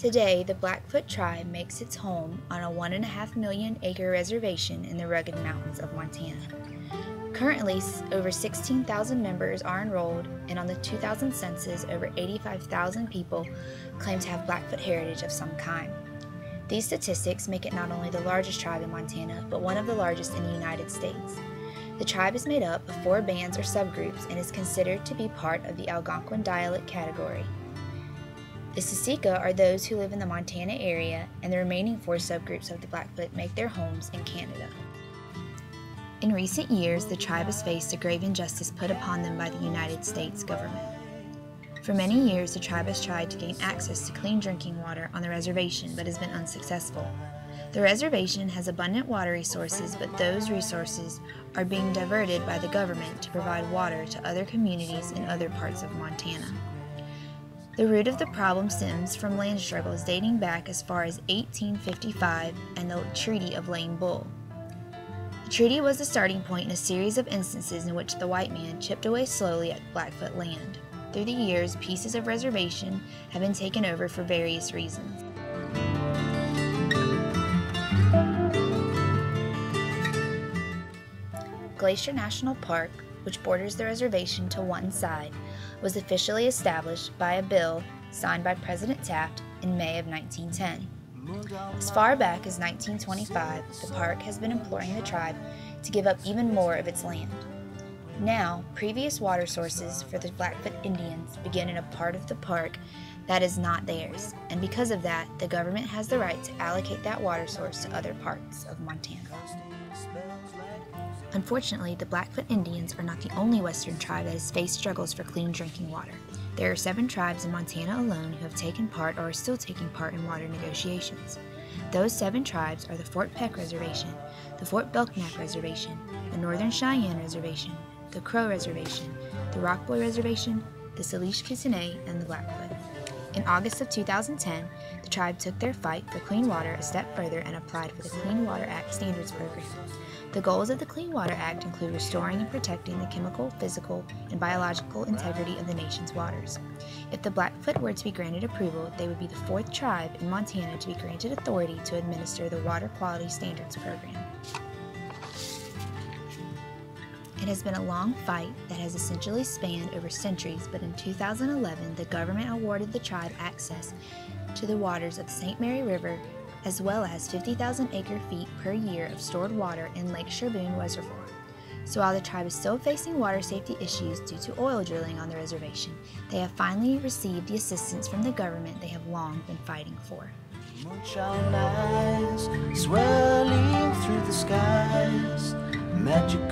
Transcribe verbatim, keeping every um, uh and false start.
Today, the Blackfoot tribe makes its home on a one and a half million acre reservation in the rugged mountains of Montana. Currently, over sixteen thousand members are enrolled, and on the two thousand census, over eighty-five thousand people claim to have Blackfoot heritage of some kind. These statistics make it not only the largest tribe in Montana, but one of the largest in the United States. The tribe is made up of four bands or subgroups and is considered to be part of the Algonquin dialect category. The Sisseton are those who live in the Montana area, and the remaining four subgroups of the Blackfoot make their homes in Canada. In recent years, the tribe has faced a grave injustice put upon them by the United States government. For many years, the tribe has tried to gain access to clean drinking water on the reservation, but has been unsuccessful. The reservation has abundant water resources, but those resources are being diverted by the government to provide water to other communities in other parts of Montana. The root of the problem stems from land struggles dating back as far as eighteen fifty-five and the Treaty of Lane Bull. The treaty was the starting point in a series of instances in which the white man chipped away slowly at Blackfoot land. Through the years, pieces of reservation have been taken over for various reasons. Glacier National Park, which borders the reservation to one side, was officially established by a bill signed by President Taft in May of nineteen ten. As far back as nineteen twenty-five, the park has been imploring the tribe to give up even more of its land. Now, previous water sources for the Blackfoot Indians begin in a part of the park that is not theirs, and because of that, the government has the right to allocate that water source to other parts of Montana. Unfortunately, the Blackfoot Indians are not the only Western tribe that has faced struggles for clean drinking water. There are seven tribes in Montana alone who have taken part or are still taking part in water negotiations. Those seven tribes are the Fort Peck Reservation, the Fort Belknap Reservation, the Northern Cheyenne Reservation, the Crow Reservation, the Rock Boy Reservation, the Salish Kootenai, and the Blackfoot. In August of two thousand ten, the tribe took their fight for clean water a step further and applied for the Clean Water Act standards program. The goals of the Clean Water Act include restoring and protecting the chemical, physical, and biological integrity of the nation's waters. If the Blackfoot were to be granted approval, they would be the fourth tribe in Montana to be granted authority to administer the Water Quality Standards program. It has been a long fight that has essentially spanned over centuries, but in two thousand eleven, the government awarded the tribe access to the waters of the Saint Mary River, as well as fifty thousand acre-feet per year of stored water in Lake Sherburne Reservoir. So while the tribe is still facing water safety issues due to oil drilling on the reservation, they have finally received the assistance from the government they have long been fighting for. Moonshine eyes, swirling through the skies, magic